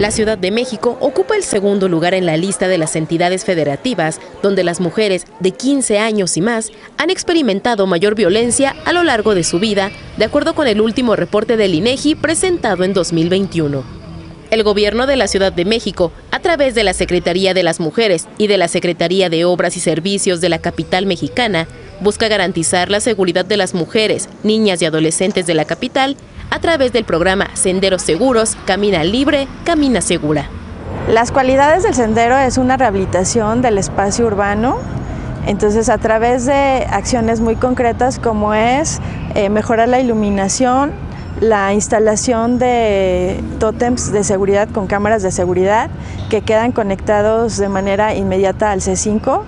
La Ciudad de México ocupa el segundo lugar en la lista de las entidades federativas, donde las mujeres de 15 años y más han experimentado mayor violencia a lo largo de su vida, de acuerdo con el último reporte del INEGI presentado en 2021. El Gobierno de la Ciudad de México, a través de la Secretaría de las Mujeres y de la Secretaría de Obras y Servicios de la capital mexicana, busca garantizar la seguridad de las mujeres, niñas y adolescentes de la capital a través del programa Senderos Seguros, Camina Libre, Camina Segura. Las cualidades del sendero es una rehabilitación del espacio urbano, entonces a través de acciones muy concretas como es mejorar la iluminación, la instalación de tótems de seguridad con cámaras de seguridad que quedan conectados de manera inmediata al C5.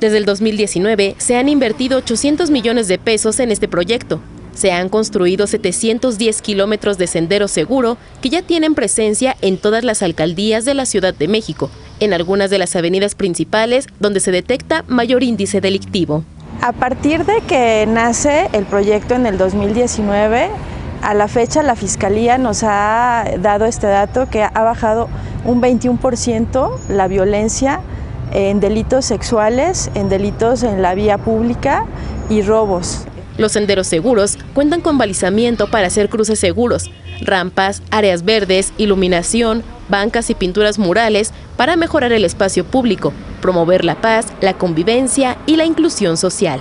Desde el 2019 se han invertido 800 millones de pesos en este proyecto. Se han construido 710 kilómetros de sendero seguro que ya tienen presencia en todas las alcaldías de la Ciudad de México, en algunas de las avenidas principales donde se detecta mayor índice delictivo. A partir de que nace el proyecto en el 2019, a la fecha la Fiscalía nos ha dado este dato que ha bajado un 21% la violencia en delitos sexuales, en delitos en la vía pública y robos. Los senderos seguros cuentan con balizamiento para hacer cruces seguros, rampas, áreas verdes, iluminación, bancas y pinturas murales para mejorar el espacio público, promover la paz, la convivencia y la inclusión social.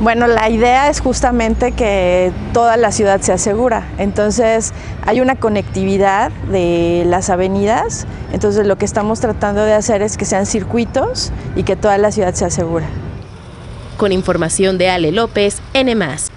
Bueno, la idea es justamente que toda la ciudad sea segura, entonces hay una conectividad de las avenidas, entonces lo que estamos tratando de hacer es que sean circuitos y que toda la ciudad sea segura. Con información de Ale López, NMás.